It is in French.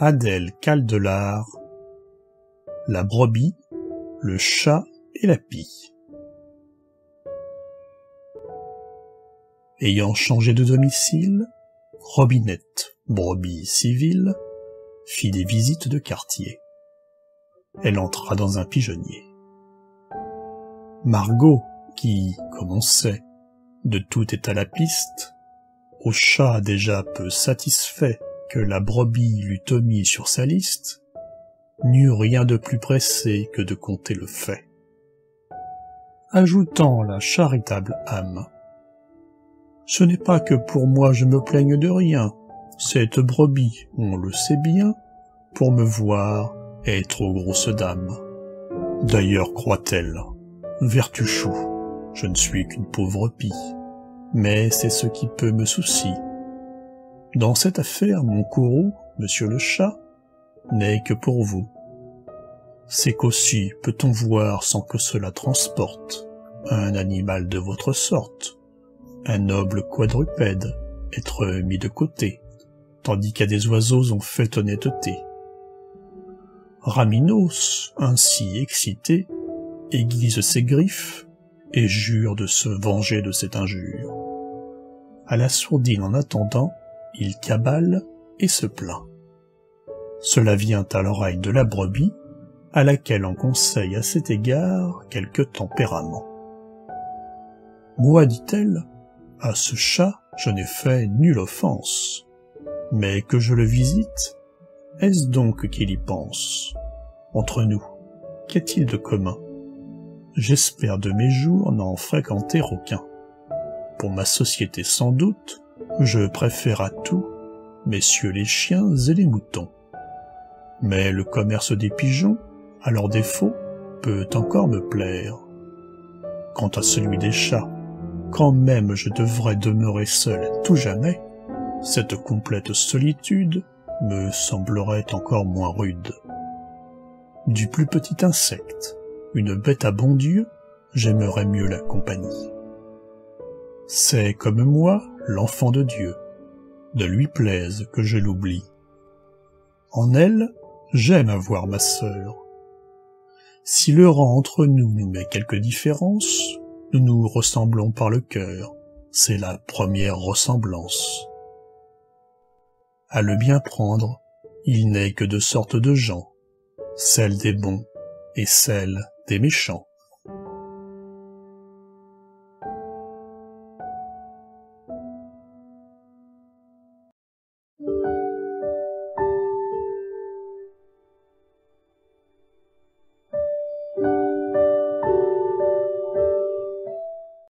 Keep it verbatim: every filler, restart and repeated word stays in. Adèle Caldelar, la brebis, le chat et la pie. Ayant changé de domicile, Robinette, brebis civile, fit des visites de quartier. Elle entra dans un pigeonnier. Margot, qui, comme on sait, de tout est à la piste, au chat déjà peu satisfait que la brebis l'eût omis sur sa liste, n'eut rien de plus pressé que de compter le fait, ajoutant la charitable âme: « Ce n'est pas que pour moi je me plaigne de rien, cette brebis, on le sait bien, pour me voir est trop grosse dame. D'ailleurs, croit-elle, vertuchou, je ne suis qu'une pauvre pie, mais c'est ce qui peut me soucier. Dans cette affaire, mon courroux, monsieur le chat, n'est que pour vous. C'est qu'aussi peut-on voir sans que cela transporte un animal de votre sorte, un noble quadrupède, être mis de côté, tandis qu'à des oiseaux ont fait honnêteté. Raminos, ainsi excité, aiguise ses griffes et jure de se venger de cette injure. À la sourdine en attendant, il cabale et se plaint. Cela vient à l'oreille de la brebis, à laquelle on conseille à cet égard quelque tempérament. « Moi, dit-elle, à ce chat, je n'ai fait nulle offense. Mais que je le visite, est-ce donc qu'il y pense? Entre nous, qu'est-il de commun? J'espère de mes jours n'en fréquenter aucun. Pour ma société sans doute, je préfère à tout, messieurs les chiens et les moutons. Mais le commerce des pigeons, à leur défaut, peut encore me plaire. Quant à celui des chats, quand même je devrais demeurer seul à tout jamais, cette complète solitude me semblerait encore moins rude. Du plus petit insecte, une bête à bon Dieu, j'aimerais mieux la compagnie. C'est comme moi, l'enfant de Dieu, de lui plaise que je l'oublie. En elle, j'aime avoir ma sœur. Si le rang entre nous nous met quelque différence, nous nous ressemblons par le cœur, c'est la première ressemblance. À le bien prendre, il n'est que deux sortes de gens, celle des bons et celle des méchants.